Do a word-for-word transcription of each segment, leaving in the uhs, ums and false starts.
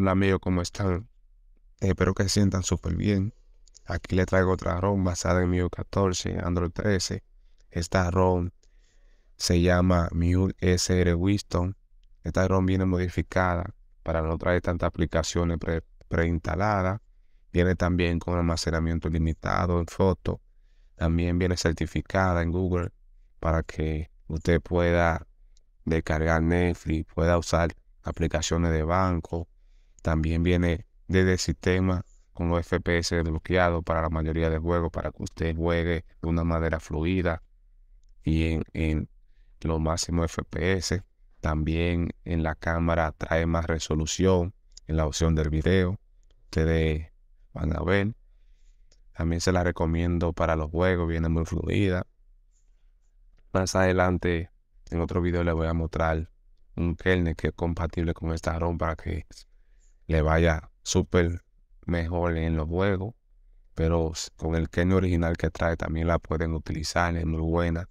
Hola amigos, ¿cómo están? Eh, espero que se sientan súper bien. Aquí les traigo otra ROM basada en mi U catorce, Android trece. Esta ROM se llama mi sr Wiston. Esta ROM viene modificada para no traer tantas aplicaciones pre preinstaladas. Viene también con almacenamiento limitado en fotos. También viene certificada en Google para que usted pueda descargar Netflix, pueda usar aplicaciones de banco. También viene desde el sistema con los F P S desbloqueados para la mayoría de juegos, para que usted juegue de una manera fluida y en, en los máximos F P S. También en la cámara trae más resolución en la opción del video. Ustedes van a ver. También se la recomiendo para los juegos, viene muy fluida. Más adelante en otro video les voy a mostrar un kernel que es compatible con esta ROM para que le vaya súper mejor en los juegos, pero con el kernel original que trae también la pueden utilizar, es muy buena.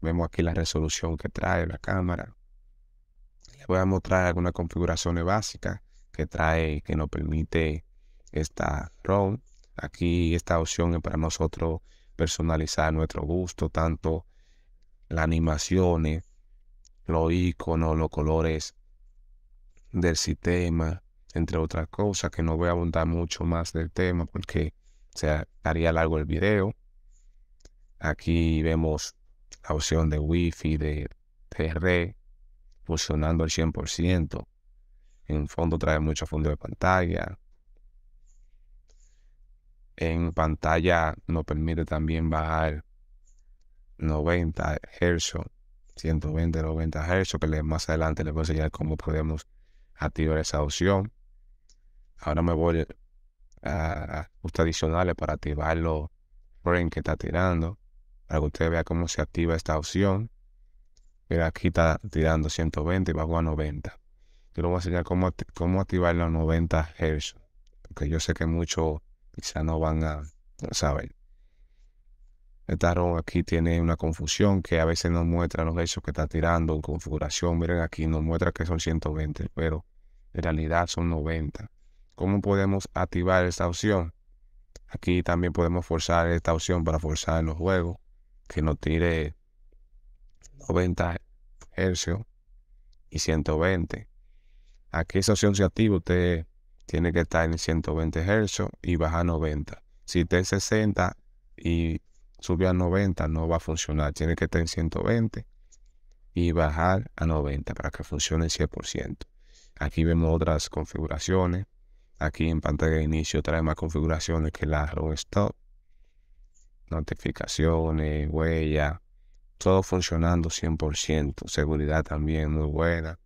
Vemos aquí la resolución que trae la cámara. Les voy a mostrar algunas configuraciones básicas que trae, que nos permite esta ROM. Aquí esta opción es para nosotros personalizar nuestro gusto, tanto las animaciones, los iconos, los colores del sistema, entre otras cosas, que no voy a abundar mucho más del tema porque se haría largo el video. Aquí vemos la opción de Wi-Fi, de T R, funcionando al cien por ciento. En fondo trae mucho fondo de pantalla. En pantalla nos permite también bajar noventa hercios, ciento veinte, noventa hercios, que más adelante les voy a enseñar cómo podemos activar esa opción. Ahora me voy a ajustes adicionales para activar los frames que está tirando, para que usted vea cómo se activa esta opción. Mira, aquí está tirando ciento veinte y bajo a noventa. Yo le voy a enseñar cómo, cómo activar los noventa hercios, porque yo sé que muchos quizás no van a saber. Esta ROM aquí tiene una confusión que a veces nos muestra los hercios que está tirando en configuración. Miren, aquí nos muestra que son ciento veinte, pero en realidad son noventa. ¿Cómo podemos activar esta opción? Aquí también podemos forzar esta opción para forzar los juegos que nos tire noventa hercios y ciento veinte. Aquí esa opción se activa, usted tiene que estar en ciento veinte hercios y bajar noventa. Si está en sesenta y sube a noventa no va a funcionar, tiene que estar en ciento veinte y bajar a noventa para que funcione el cien por ciento. Aquí vemos otras configuraciones. Aquí en pantalla de inicio trae más configuraciones que la ROM Stop. Notificaciones, huella, todo funcionando cien por ciento. Seguridad también muy buena.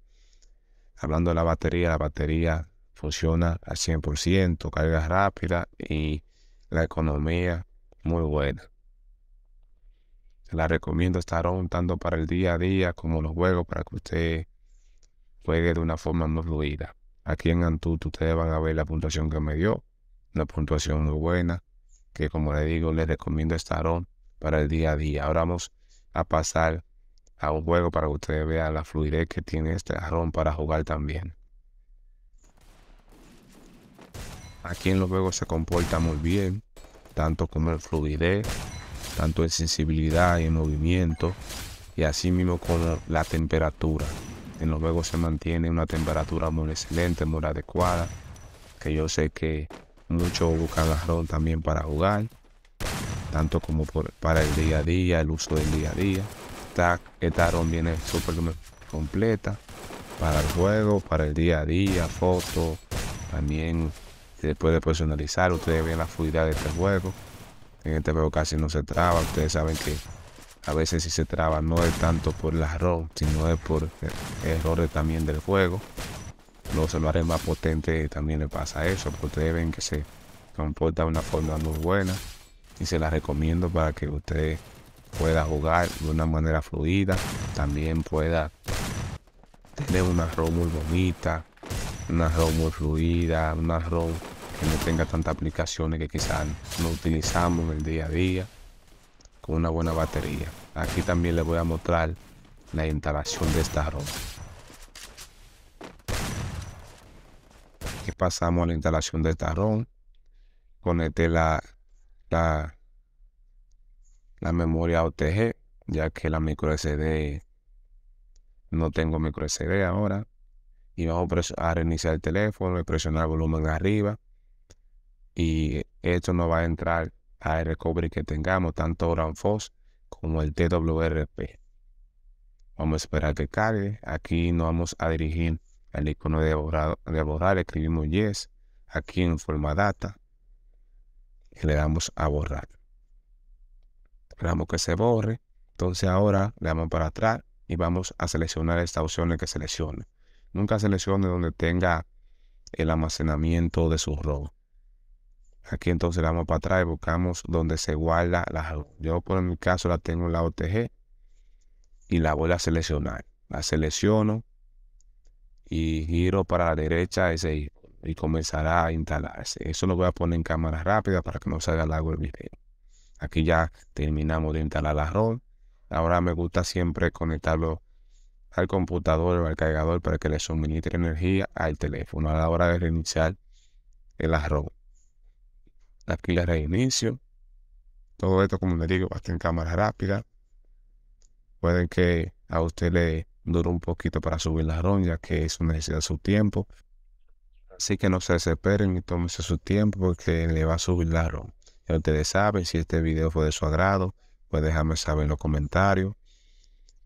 Hablando de la batería, la batería funciona al cien por ciento, carga rápida y la economía muy buena. La recomiendo esta ROM tanto para el día a día como los juegos, para que usted juegue de una forma más fluida. Aquí en AnTuTu ustedes van a ver la puntuación que me dio, una puntuación muy buena, que como les digo, les recomiendo esta ROM para el día a día. Ahora vamos a pasar a un juego para que ustedes vean la fluidez que tiene esta ROM para jugar también. Aquí en los juegos se comporta muy bien, tanto como en fluidez, tanto en sensibilidad y en movimiento, y así mismo con la temperatura. En los juegos se mantiene una temperatura muy excelente, muy adecuada, que yo sé que muchos buscan la ROM también para jugar, tanto como por, para el día a día, el uso del día a día. Esta, esta ROM viene súper completa para el juego, para el día a día, fotos, también se puede personalizar. Ustedes ven la fluidez de este juego. En este juego casi no se traba, ustedes saben que a veces si se traba no es tanto por la ROM, sino es por errores también del juego. Los celulares más potentes también les pasa eso, porque ustedes ven que se comporta de una forma muy buena y se la recomiendo para que usted pueda jugar de una manera fluida, también pueda tener una ROM muy bonita, una ROM muy fluida, una ROM que no tenga tantas aplicaciones que quizás no utilizamos en el día a día, con una buena batería. Aquí también les voy a mostrar la instalación de esta ROM. Aquí pasamos a la instalación de esta ROM. Conecté la, la, la memoria O T G, ya que la micro sd no tengo micro sd ahora. Y vamos a reiniciar el teléfono, presionar el volumen arriba. Y esto nos va a entrar al recovery que tengamos, tanto Grand Foss como el T W R P. Vamos a esperar que cargue. Aquí nos vamos a dirigir al icono de borrar, de borrar. Escribimos yes. Aquí en forma data. Y le damos a borrar. Esperamos que se borre. Entonces ahora le damos para atrás y vamos a seleccionar esta opción que seleccione. Nunca seleccione donde tenga el almacenamiento de su ROM. Aquí entonces le damos para atrás y buscamos donde se guarda la ROM. Yo por mi caso la tengo en la O T G y la voy a seleccionar. La selecciono y giro para la derecha ese icono y comenzará a instalarse. Eso lo voy a poner en cámara rápida para que no salga largo el video. Aquí ya terminamos de instalar la ROM. Ahora me gusta siempre conectarlo al computador o al cargador para que le suministre energía al teléfono a la hora de reiniciar el ROM. Aquí le reinicio. Todo esto, como les digo, va a estar en cámara rápida. Puede que a usted le dure un poquito para subir la ROM, ya que eso necesita su tiempo. Así que no se desesperen y tómense su tiempo porque le va a subir la ROM. Ya ustedes saben, si este video fue de su agrado, pues déjame saber en los comentarios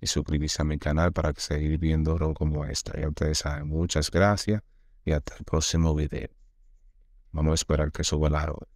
y suscribirse a mi canal para seguir viendo ROM como esta. Ya ustedes saben, muchas gracias y hasta el próximo video. Vamos a esperar que suba la ROM.